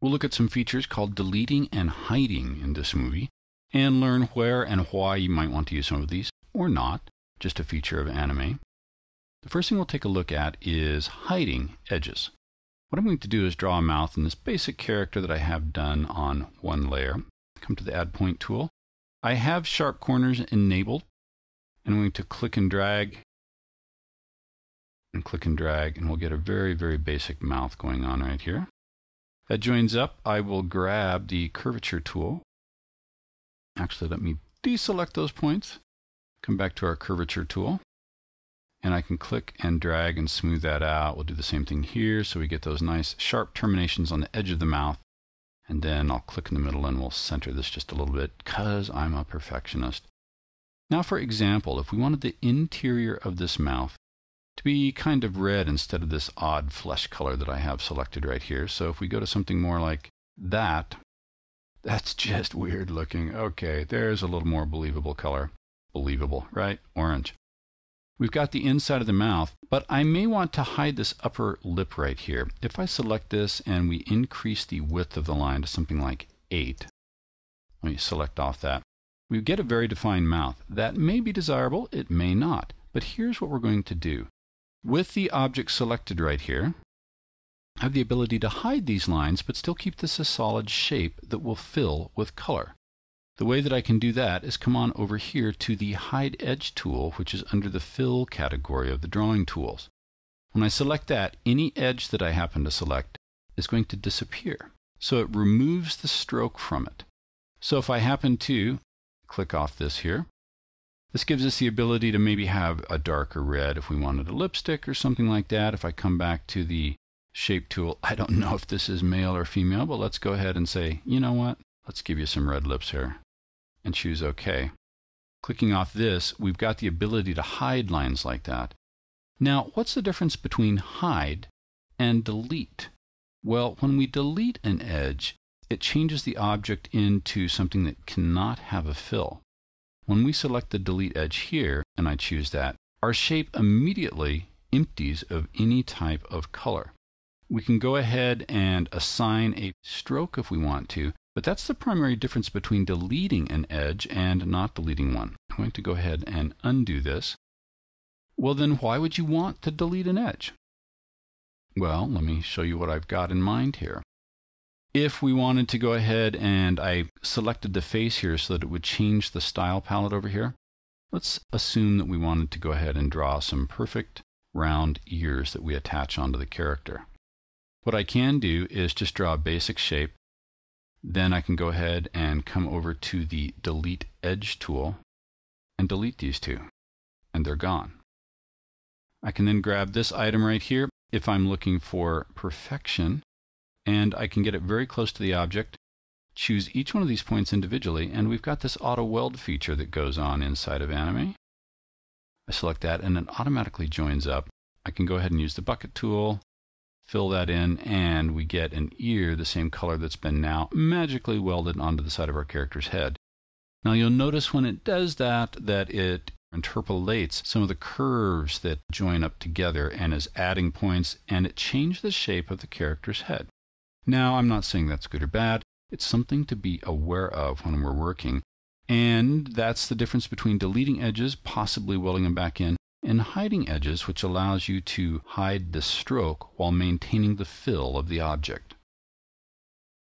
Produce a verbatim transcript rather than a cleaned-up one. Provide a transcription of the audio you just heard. We'll look at some features called deleting and hiding in this movie and learn where and why you might want to use some of these or not, just a feature of anime. The first thing we'll take a look at is hiding edges. What I'm going to do is draw a mouth in this basic character that I have done on one layer. Come to the Add Point tool. I have sharp corners enabled, and I'm going to click and drag and click and drag, and we'll get a very, very basic mouth going on right here. That joins up. I will grab the curvature tool. Actually, let me deselect those points. Come back to our curvature tool. And I can click and drag and smooth that out. We'll do the same thing here so we get those nice sharp terminations on the edge of the mouth. And then I'll click in the middle and we'll center this just a little bit because I'm a perfectionist. Now, for example, if we wanted the interior of this mouth to be kind of red instead of this odd flesh color that I have selected right here. So if we go to something more like that, that's just weird looking. Okay, there's a little more believable color. Believable, right? Orange. We've got the inside of the mouth, but I may want to hide this upper lip right here. If I select this and we increase the width of the line to something like eight, let me select off that. We get a very defined mouth. That may be desirable, it may not. But here's what we're going to do. With the object selected right here, I have the ability to hide these lines but still keep this a solid shape that will fill with color. The way that I can do that is come on over here to the Hide Edge tool, which is under the Fill category of the drawing tools. When I select that, any edge that I happen to select is going to disappear. So it removes the stroke from it. So if I happen to click off this here, this gives us the ability to maybe have a darker red if we wanted a lipstick or something like that. If I come back to the shape tool, I don't know if this is male or female, but let's go ahead and say, you know what? Let's give you some red lips here and choose OK. Clicking off this, we've got the ability to hide lines like that. Now, what's the difference between hide and delete? Well, when we delete an edge, it changes the object into something that cannot have a fill. When we select the delete edge here, and I choose that, our shape immediately empties of any type of color. We can go ahead and assign a stroke if we want to, but that's the primary difference between deleting an edge and not deleting one. I'm going to go ahead and undo this. Well, then why would you want to delete an edge? Well, let me show you what I've got in mind here. If we wanted to go ahead and I selected the face here so that it would change the style palette over here, let's assume that we wanted to go ahead and draw some perfect round ears that we attach onto the character. What I can do is just draw a basic shape. Then I can go ahead and come over to the Delete Edge tool and delete these two, and they're gone. I can then grab this item right here if I'm looking for perfection. And I can get it very close to the object, choose each one of these points individually, and we've got this auto weld feature that goes on inside of anime. I select that and it automatically joins up. I can go ahead and use the bucket tool, fill that in, and we get an ear the same color that's been now magically welded onto the side of our character's head. Now you'll notice when it does that, that it interpolates some of the curves that join up together and is adding points, and it changed the shape of the character's head. Now, I'm not saying that's good or bad. It's something to be aware of when we're working. And that's the difference between deleting edges, possibly welding them back in, and hiding edges, which allows you to hide the stroke while maintaining the fill of the object.